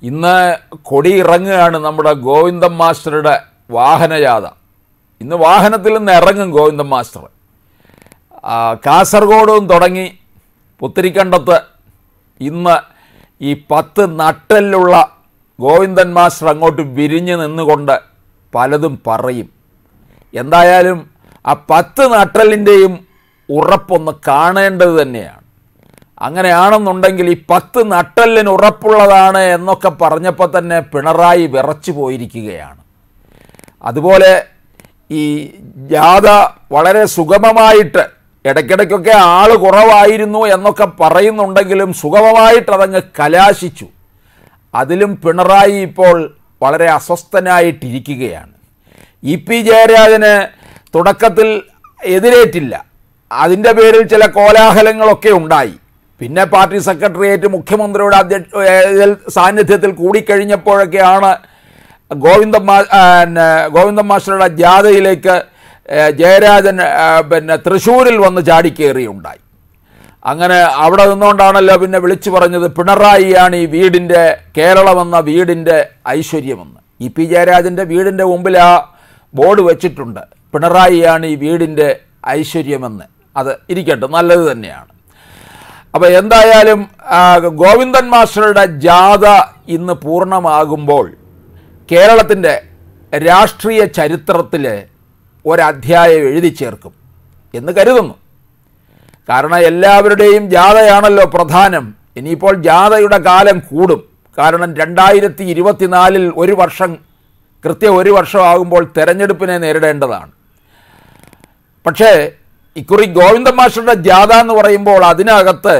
Inna Kodi Rangan and number go in the master Wahanayada. In the Wahanatil and Rangan go in the master. Kasargodon Dorangi Putrikandata in the Ipata Natalula go in the master and go to Virinian and Gonda Paladum Parim. Yendayalim a Patan Atalindim Urapon the Kana and the Nair. അങ്ങനെ ആണെന്നുണ്ടെങ്കിൽ ഈ 10 നട്ടലിന് ഉറപ്പുള്ളതാണ് എന്നൊക്കെ പറഞ്ഞപ്പോൾ തന്നെ പിണറായി വിറച്ചു പോയിരിക്കുകയാണ്. അതുപോലെ ഈ ജാഥ വളരെ സുഗമമായിട്ട് ഇടയ്ക്കിടയ്ക്കൊക്കെ ആള് കുറവായിരുന്നു എന്നൊക്കെ പറയുന്നുണ്ടെങ്കിലും സുഗമമായിട്ട് അതങ്ങ് കലാശിച്ചു. അതിലും പിണറായി ഇപ്പോൾ വളരെ അസ്വസ്ഥനായിട്ടിരിക്കുകയാണ്. ഇ പി ജയരാജനെ തുടക്കത്തിൽ എതിരേറ്റില്ല. അതിന്റെ പേരിൽ ചില കോലാഹലങ്ങളൊക്കെ ഉണ്ടായി. പിന്നെ പാർട്ടി സെക്രട്ടറിയേറ്റ് മുഖ്യമന്ത്രിയുടെ സാന്നിധ്യത്തിൽ കൂടി കഴിഞ്ഞപ്പോഴൊക്കെയാണ് ഗോവിന്ദ മാസ്റ്ററുടെ ജാഥയിലേക്ക് ജയരാജൻ പിന്നെ തൃശ്ശൂരിൽ വന്ന് ചാടിക്കേറിയുണ്ടായി. അങ്ങനെ അവിടെ നിന്നുകൊണ്ടാണല്ലോ പിന്നെ വിളിച്ചു പറഞ്ഞത് പിണറായിയാണ് ഈ വീടിൻ്റെ കേരളമെന്ന വീടിൻ്റെ ഐശ്വര്യമെന്ന്. ഇ പി ജയരാജൻ്റെ വീടിൻ്റെ മുമ്പിൽ ആ ബോർഡ് വെച്ചിട്ടുണ്ട്, പിണറായിയാണ് ഈ വീടിൻ്റെ ഐശ്വര്യമെന്ന്. അത് ഇരിക്കട്ടെ, നല്ലത് തന്നെയാണ്. അപ്പോൾ എന്തായാലും ഗോവിന്ദൻ മാസ്റ്ററുടെ ജാഥ ഇന്ന് പൂർണ്ണമാകുമ്പോൾ കേരളത്തിൻ്റെ രാഷ്ട്രീയ ചരിത്രത്തിൽ ഒരധ്യായം എഴുതി ചേർക്കും എന്ന് കരുതുന്നു. കാരണം എല്ലാവരുടെയും ജാഥയാണല്ലോ പ്രധാനം. ഇനിയിപ്പോൾ ജാഥയുടെ കാലം കൂടും. കാരണം 2024-ൽ ഒരു വർഷം കൃത്യം ഒരു വർഷമാകുമ്പോൾ തെരഞ്ഞെടുപ്പിനെ നേരിടേണ്ടതാണ്. പക്ഷേ ഇക്കുറി ഗോവിന്ദൻ മാസ്റ്ററുടെ ജാഥ എന്ന് പറയുമ്പോൾ അതിനകത്ത്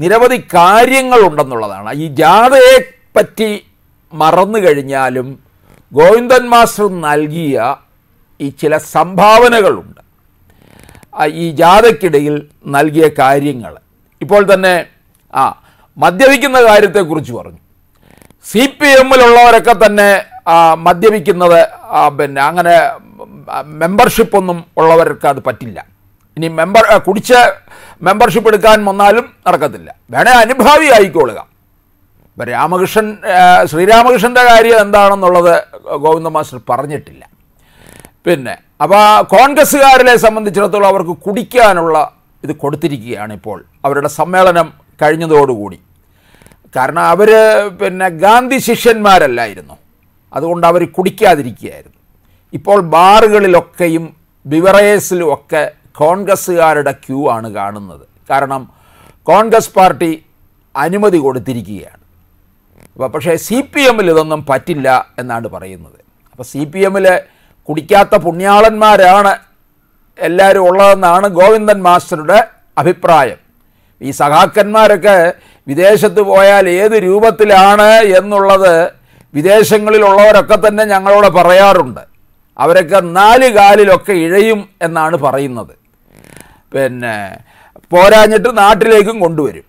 നിരവധി കാര്യങ്ങളുണ്ടെന്നുള്ളതാണ്. ഈ ജാഥയെ പറ്റി മറന്നു കഴിഞ്ഞാലും ഗോവിന്ദൻ മാസ്റ്റർ നൽകിയ ഈ ചില സംഭാവനകളുണ്ട്, ഈ ജാഥയ്ക്കിടയിൽ നൽകിയ കാര്യങ്ങൾ. ഇപ്പോൾ തന്നെ മദ്യപിക്കുന്ന കാര്യത്തെക്കുറിച്ച് പറഞ്ഞു. CPM-ലുള്ളവരൊക്കെ തന്നെ മദ്യപിക്കുന്നത് പിന്നെ അങ്ങനെ മെമ്പർഷിപ്പൊന്നും ഉള്ളവർക്ക് അത് പറ്റില്ല. ഇനി കുടിച്ച് മെമ്പർഷിപ്പ് എടുക്കാൻ വന്നാലും നടക്കത്തില്ല. വേണേ അനുഭാവി ആയിക്കൊള്ളുക. ഇപ്പം ശ്രീരാമകൃഷ്ണൻ്റെ കാര്യം എന്താണെന്നുള്ളത് ഗോവിന്ദൻ മാസ്റ്റർ പറഞ്ഞിട്ടില്ല. പിന്നെ അപ്പോൾ കോൺഗ്രസ്സുകാരെ സംബന്ധിച്ചിടത്തോളം അവർക്ക് കുടിക്കാനുള്ള ഇത് കൊടുത്തിരിക്കുകയാണ് ഇപ്പോൾ അവരുടെ സമ്മേളനം കഴിഞ്ഞതോടുകൂടി. കാരണം അവർ പിന്നെ ഗാന്ധി ശിഷ്യന്മാരല്ലായിരുന്നു, അതുകൊണ്ട് അവർ കുടിക്കാതിരിക്കുകയായിരുന്നു. ഇപ്പോൾ ബാറുകളിലൊക്കെയും ബിവറേസിലും ഒക്കെ കോൺഗ്രസ്സുകാരുടെ ക്യൂ ആണ് കാണുന്നത്. കാരണം കോൺഗ്രസ് പാർട്ടി അനുമതി കൊടുത്തിരിക്കുകയാണ്. അപ്പോൾ പക്ഷേ CPM-ൽ ഇതൊന്നും പറ്റില്ല എന്നാണ് പറയുന്നത്. അപ്പോൾ CPM-ൽ കുടിക്കാത്ത പുണ്യാളന്മാരാണ് എല്ലാവരും ഉള്ളതെന്നാണ് ഗോവിന്ദൻ മാസ്റ്ററുടെ അഭിപ്രായം. ഈ സഹാക്കന്മാരൊക്കെ വിദേശത്ത് പോയാൽ ഏത് രൂപത്തിലാണ് എന്നുള്ളത് വിദേശങ്ങളിലുള്ളവരൊക്കെ തന്നെ ഞങ്ങളോട് പറയാറുണ്ട്. അവരൊക്കെ 4 കാലിലൊക്കെ ഇഴയും എന്നാണ് പറയുന്നത്. പിന്നെ പോരാഞ്ഞിട്ട് നാട്ടിലേക്കും കൊണ്ടുവരും.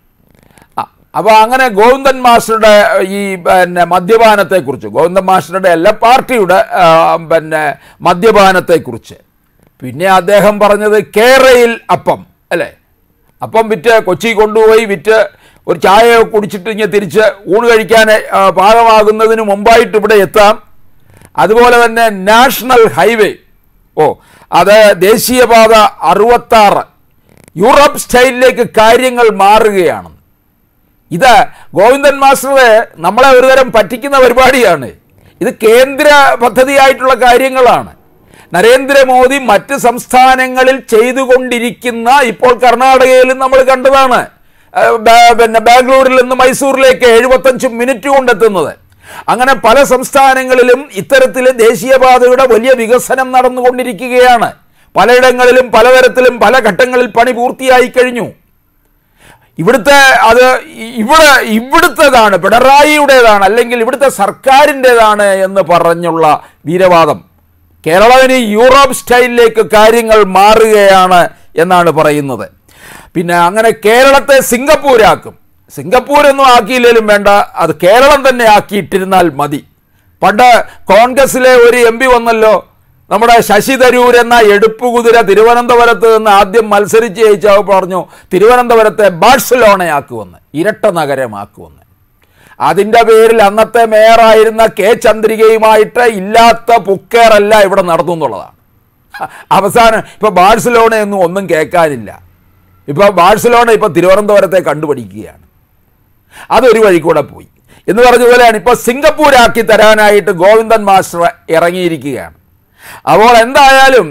അപ്പോൾ അങ്ങനെ ഗോവിന്ദൻ മാസ്റ്ററുടെ ഈ പിന്നെ മദ്യപാനത്തെക്കുറിച്ച്, ഗോവിന്ദൻ മാസ്റ്ററുടെ എല്ലാ പാർട്ടിയുടെ പിന്നെ മദ്യപാനത്തെക്കുറിച്ച്. പിന്നെ അദ്ദേഹം പറഞ്ഞത് കേരയിൽ അപ്പം അല്ലേ, അപ്പം വിറ്റ് കൊച്ചി കൊണ്ടുപോയി വിറ്റ് ഒരു ചായയോ കുടിച്ചിട്ട് ഇങ്ങനെ തിരിച്ച് ഊണ് കഴിക്കാൻ പാകമാകുന്നതിന് മുമ്പായിട്ട് ഇവിടെ എത്താം. അതുപോലെ തന്നെ നാഷണൽ ഹൈവേ, അത് ദേശീയപാത 66 യൂറോപ്പ് സ്റ്റൈലിലേക്ക് കാര്യങ്ങൾ മാറുകയാണ്. ഇത് ഗോവിന്ദൻ മാസ്റ്ററെ നമ്മളെ ഒരുതരം പറ്റിക്കുന്ന പരിപാടിയാണ്. ഇത് കേന്ദ്ര പദ്ധതിയായിട്ടുള്ള കാര്യങ്ങളാണ്. നരേന്ദ്രമോദി മറ്റ് സംസ്ഥാനങ്ങളിൽ ചെയ്തുകൊണ്ടിരിക്കുന്ന, ഇപ്പോൾ കർണാടകയിലും നമ്മൾ കണ്ടതാണ്, പിന്നെ ബാംഗ്ലൂരിൽ നിന്ന് മൈസൂരിലേക്ക് 75 മിനിറ്റ് കൊണ്ടെത്തുന്നത്. അങ്ങനെ പല സംസ്ഥാനങ്ങളിലും ഇത്തരത്തിൽ ദേശീയപാതയുടെ വലിയ വികസനം നടന്നുകൊണ്ടിരിക്കുകയാണ്. പലയിടങ്ങളിലും പലതരത്തിലും പല ഘട്ടങ്ങളിൽ പണി പൂർത്തിയായി കഴിഞ്ഞു. ഇവിടുത്തേതാണ് പിണറായിയുടേതാണ്, അല്ലെങ്കിൽ ഇവിടുത്തെ സർക്കാരിൻ്റേതാണ് എന്ന് പറഞ്ഞുള്ള വീരവാദം. കേരളത്തിന് യൂറോപ്പ് സ്റ്റൈലിലേക്ക് കാര്യങ്ങൾ മാറുകയാണ് എന്നാണ് പറയുന്നത്. പിന്നെ അങ്ങനെ കേരളത്തെ സിംഗപ്പൂരാക്കും. സിംഗപ്പൂരൊന്നും ആക്കിയില്ലേലും വേണ്ട, അത് കേരളം തന്നെ ആക്കിയിട്ടിരുന്നാൽ മതി. പണ്ട് കോൺഗ്രസ്സിലെ ഒരു MP വന്നല്ലോ, നമ്മുടെ ശശി തരൂർ എന്ന എടുപ്പുകുതിര തിരുവനന്തപുരത്ത് നിന്ന് ആദ്യം മത്സരിച്ച് ജയിച്ചാൽ പറഞ്ഞു തിരുവനന്തപുരത്തെ ബാഴ്സലോണയാക്കുമെന്ന്, ഇരട്ട നഗരമാക്കുമെന്ന്. അതിന്റെ പേരിൽ അന്നത്തെ മേയറായിരുന്ന കെ ചന്ദ്രികയുമായിട്ട് ഇല്ലാത്ത പുക്കേറല്ല ഇവിടെ നടന്നു എന്നുള്ളതാണ്. അവസാനം ഇപ്പോൾ ബാഴ്സലോണയൊന്നും ഒന്നും കേൾക്കാനില്ല. ഇപ്പോൾ ബാഴ്സലോണ ഇപ്പോൾ തിരുവനന്തപുരത്തെ കണ്ടുപിടിക്കുകയാണ്. അതൊരു വഴി കൂടെ പോയി എന്ന് പറഞ്ഞതുപോലെയാണ് ഇപ്പോൾ സിംഗപ്പൂരാക്കി തരാനായിട്ട് ഗോവിന്ദൻ മാസ്റ്റർ ഇറങ്ങിയിരിക്കുകയാണ്. അപ്പോൾ എന്തായാലും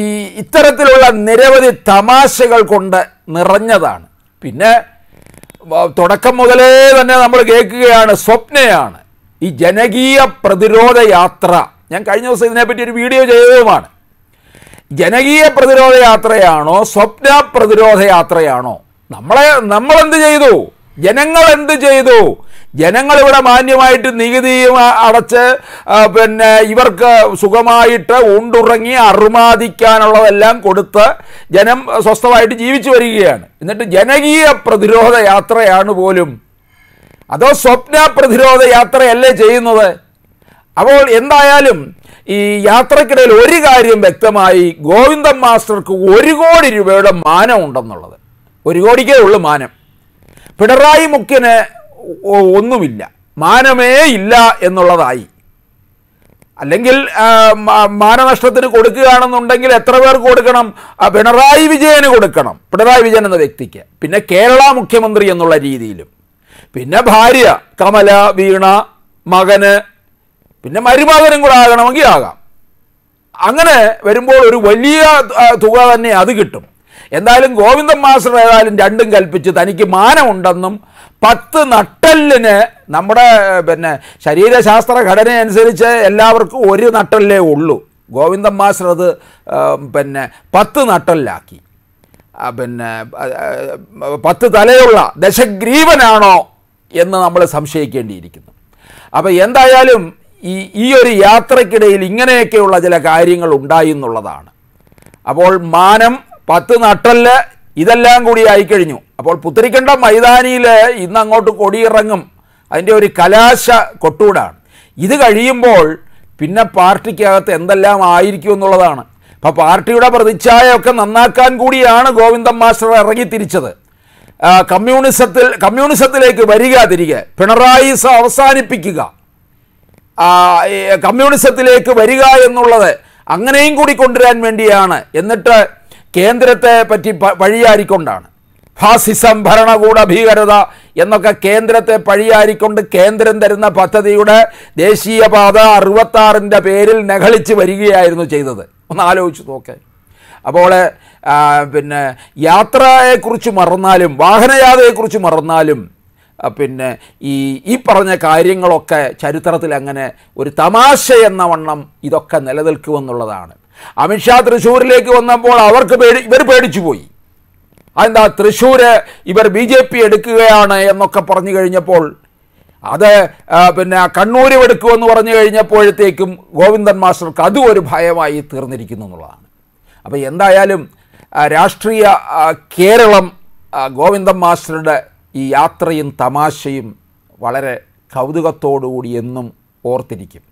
ഈ ഇത്തരത്തിലുള്ള നിരവധി തമാശകൾ കൊണ്ട് നിറഞ്ഞതാണ്. പിന്നെ തുടക്കം മുതലേ തന്നെ നമ്മൾ കേൾക്കുകയാണ്, സ്വപ്നയാണ് ഈ ജനകീയ പ്രതിരോധ യാത്ര. ഞാൻ കഴിഞ്ഞ ദിവസം ഇതിനെപ്പറ്റി ഒരു വീഡിയോ ചെയ്തതുമാണ്. ജനകീയ പ്രതിരോധ യാത്രയാണോ സ്വപ്ന പ്രതിരോധ യാത്രയാണോ? നമ്മളെന്ത് ചെയ്തു? ജനങ്ങൾ എന്ത് ചെയ്തു? ജനങ്ങളിവിടെ മാന്യമായിട്ട് നികുതി അടച്ച് പിന്നെ ഇവർക്ക് സുഖമായിട്ട് ഉണ്ടുറങ്ങി അറുമാദിക്കാനുള്ളതെല്ലാം കൊടുത്ത് ജനം സ്വസ്ഥമായിട്ട് ജീവിച്ചു വരികയാണ്. എന്നിട്ട് ജനകീയ പ്രതിരോധ യാത്രയാണ് പോലും, അതോ സ്വപ്ന പ്രതിരോധ യാത്രയല്ലേ ചെയ്യുന്നത്? അപ്പോൾ എന്തായാലും ഈ യാത്രക്കിടയിൽ ഒരു കാര്യം വ്യക്തമായി, ഗോവിന്ദൻ മാസ്റ്റർക്ക് 1 കോടി രൂപയുടെ മാനം ഉണ്ടെന്നുള്ളത്. 1 കോടിക്കേ ഉള്ളു മാനം. പിണറായി മുഖ്യന് ഒന്നുമില്ല, മാനമേ ഇല്ല എന്നുള്ളതായി. അല്ലെങ്കിൽ മാനനഷ്ടത്തിന് കൊടുക്കുകയാണെന്നുണ്ടെങ്കിൽ എത്ര പേർക്ക് കൊടുക്കണം? പിണറായി വിജയന് കൊടുക്കണം, പിണറായി വിജയൻ എന്ന വ്യക്തിക്ക്. പിന്നെ കേരള മുഖ്യമന്ത്രി എന്നുള്ള രീതിയിലും, പിന്നെ ഭാര്യ കമല, വീണ, മകന്, പിന്നെ മരുമകനും കൂടെ ആകണമെങ്കിൽ ആകാം. അങ്ങനെ വരുമ്പോൾ ഒരു വലിയ തുക തന്നെ അത് കിട്ടും. എന്തായാലും ഗോവിന്ദൻ മാസ്റ്റർ ഏതായാലും രണ്ടും കൽപ്പിച്ച് തനിക്ക് മാനമുണ്ടെന്നും 10 നട്ടെല്ലിന് നമ്മുടെ പിന്നെ ശരീരശാസ്ത്ര ഘടന അനുസരിച്ച് എല്ലാവർക്കും 1 നട്ടെല്ലേ ഉള്ളൂ. ഗോവിന്ദൻ മാസ്റ്റർ അത് പിന്നെ 10 നട്ടെല്ലാക്കി. പിന്നെ 10 തലയുള്ള ദശഗ്രീവനാണോ എന്ന് നമ്മൾ സംശയിക്കേണ്ടിയിരിക്കുന്നു. അപ്പോൾ എന്തായാലും ഈ ഒരു യാത്രക്കിടയിൽ ഇങ്ങനെയൊക്കെയുള്ള ചില കാര്യങ്ങൾ ഉണ്ടായി എന്നുള്ളതാണ്. അപ്പോൾ മാനം, 10 നട്ടെല്ല്, ഇതെല്ലാം കൂടി ആയിക്കഴിഞ്ഞു. അപ്പോൾ പുത്തരിക്കണ്ടം മൈതാനിയിൽ ഇന്ന് അങ്ങോട്ട് കൊടിയിറങ്ങും, അതിൻ്റെ ഒരു കലാശ കൊട്ടൂടാണ്. ഇത് കഴിയുമ്പോൾ പിന്നെ പാർട്ടിക്കകത്ത് എന്തെല്ലാം ആയിരിക്കും എന്നുള്ളതാണ്. അപ്പോൾ പാർട്ടിയുടെ പ്രതിച്ഛായൊക്കെ നന്നാക്കാൻ കൂടിയാണ് ഗോവിന്ദൻ മാസ്റ്റർ ഇറങ്ങി തിരിച്ചത്. കമ്മ്യൂണിസത്തിലേക്ക് വരിക, തിരികെ പിണറായി അവസാനിപ്പിക്കുക, കമ്മ്യൂണിസത്തിലേക്ക് വരിക എന്നുള്ളത് അങ്ങനെയും കൂടി കൊണ്ടുവരാൻ വേണ്ടിയാണ്. എന്നിട്ട് കേന്ദ്രത്തെ പറ്റി പഴിയാരിക്കൊണ്ടാണ്, ഫാസിസം, ഭരണകൂട ഭീകരത എന്നൊക്കെ കേന്ദ്രത്തെ പഴിയാരിക്കൊണ്ട് കേന്ദ്രം തരുന്ന പദ്ധതിയുടെ ദേശീയപാത 66ൻ്റെ പേരിൽ നഗളിച്ച് വരികയായിരുന്നു ചെയ്തത്. ഒന്ന് ആലോചിച്ച് നോക്കേ. അപ്പോൾ പിന്നെ യാത്രയെക്കുറിച്ച് മറന്നാലും വാഹനയാത്രയെക്കുറിച്ച് മറന്നാലും പിന്നെ ഈ പറഞ്ഞ കാര്യങ്ങളൊക്കെ ചരിത്രത്തിൽ അങ്ങനെ ഒരു തമാശ എന്ന വണ്ണം ഇതൊക്കെ നിലനിൽക്കുമെന്നുള്ളതാണ്. അമിത്ഷാ തൃശ്ശൂരിലേക്ക് വന്നപ്പോൾ ഇവർ പേടിച്ചു പോയി. അതെന്താ തൃശ്ശൂർ ഇവർ BJP എടുക്കുകയാണ് എന്നൊക്കെ പറഞ്ഞു കഴിഞ്ഞപ്പോൾ, അത് പിന്നെ കണ്ണൂരും എടുക്കുമെന്ന് പറഞ്ഞു കഴിഞ്ഞപ്പോഴത്തേക്കും ഗോവിന്ദൻ മാസ്റ്റർക്ക് അതും ഒരു ഭയമായി തീർന്നിരിക്കുന്നു എന്നുള്ളതാണ്. അപ്പോൾ എന്തായാലും രാഷ്ട്രീയ കേരളം ഗോവിന്ദൻ മാസ്റ്ററുടെ ഈ യാത്രയും തമാശയും വളരെ കൗതുകത്തോടുകൂടി എന്നും ഓർത്തിരിക്കും.